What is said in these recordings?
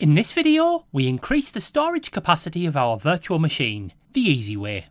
In this video, we increase the storage capacity of our virtual machine, the easy way.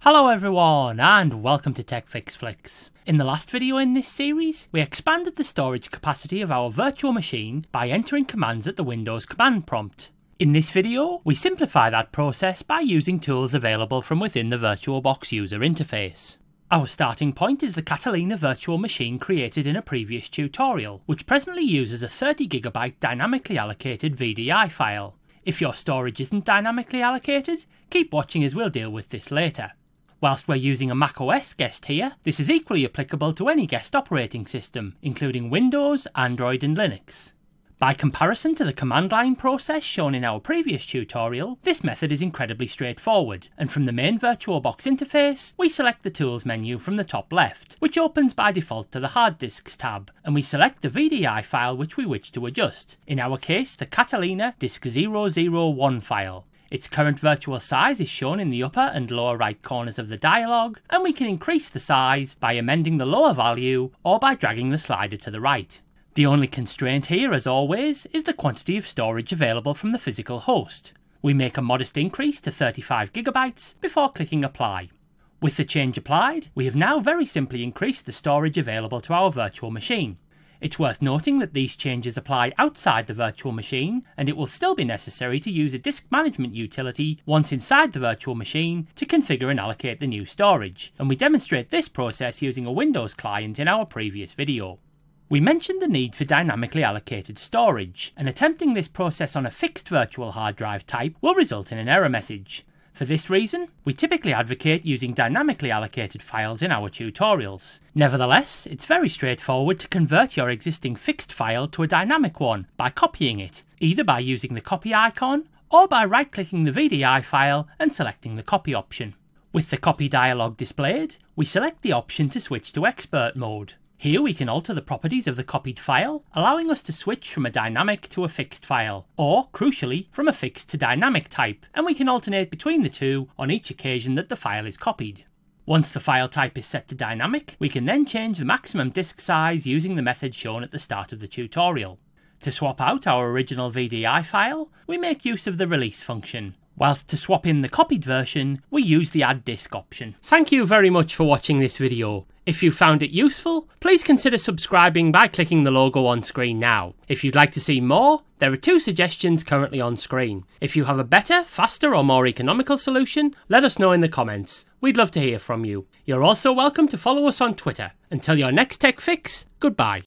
Hello everyone and welcome to TechFixFlix. In the last video in this series, we expanded the storage capacity of our virtual machine by entering commands at the Windows command prompt. In this video, we simplify that process by using tools available from within the VirtualBox user interface. Our starting point is the Catalina virtual machine created in a previous tutorial, which presently uses a 30GB dynamically allocated VDI file. If your storage isn't dynamically allocated, keep watching as we'll deal with this later. Whilst we're using a macOS guest here, this is equally applicable to any guest operating system, including Windows, Android and Linux. By comparison to the command line process shown in our previous tutorial, this method is incredibly straightforward, and from the main VirtualBox interface, we select the Tools menu from the top left, which opens by default to the Hard Disks tab, and we select the VDI file which we wish to adjust, in our case the Catalina disk 001 file. Its current virtual size is shown in the upper and lower right corners of the dialog, and we can increase the size by amending the lower value or by dragging the slider to the right. The only constraint here, as always, is the quantity of storage available from the physical host. We make a modest increase to 35GB before clicking Apply. With the change applied, we have now very simply increased the storage available to our virtual machine. It's worth noting that these changes apply outside the virtual machine, and it will still be necessary to use a disk management utility once inside the virtual machine to configure and allocate the new storage, and we demonstrate this process using a Windows client in our previous video. We mentioned the need for dynamically allocated storage, and attempting this process on a fixed virtual hard drive type will result in an error message. For this reason, we typically advocate using dynamically allocated files in our tutorials. Nevertheless, it's very straightforward to convert your existing fixed file to a dynamic one by copying it, either by using the copy icon or by right-clicking the VDI file and selecting the copy option. With the copy dialog displayed, we select the option to switch to expert mode. Here we can alter the properties of the copied file, allowing us to switch from a dynamic to a fixed file, or, crucially, from a fixed to dynamic type, and we can alternate between the two on each occasion that the file is copied. Once the file type is set to dynamic, we can then change the maximum disk size using the method shown at the start of the tutorial. To swap out our original VDI file, we make use of the release function, whilst to swap in the copied version, we use the Add Disk option. Thank you very much for watching this video. If you found it useful, please consider subscribing by clicking the logo on screen now. If you'd like to see more, there are two suggestions currently on screen. If you have a better, faster or more economical solution, let us know in the comments. We'd love to hear from you. You're also welcome to follow us on Twitter. Until your next tech fix, goodbye.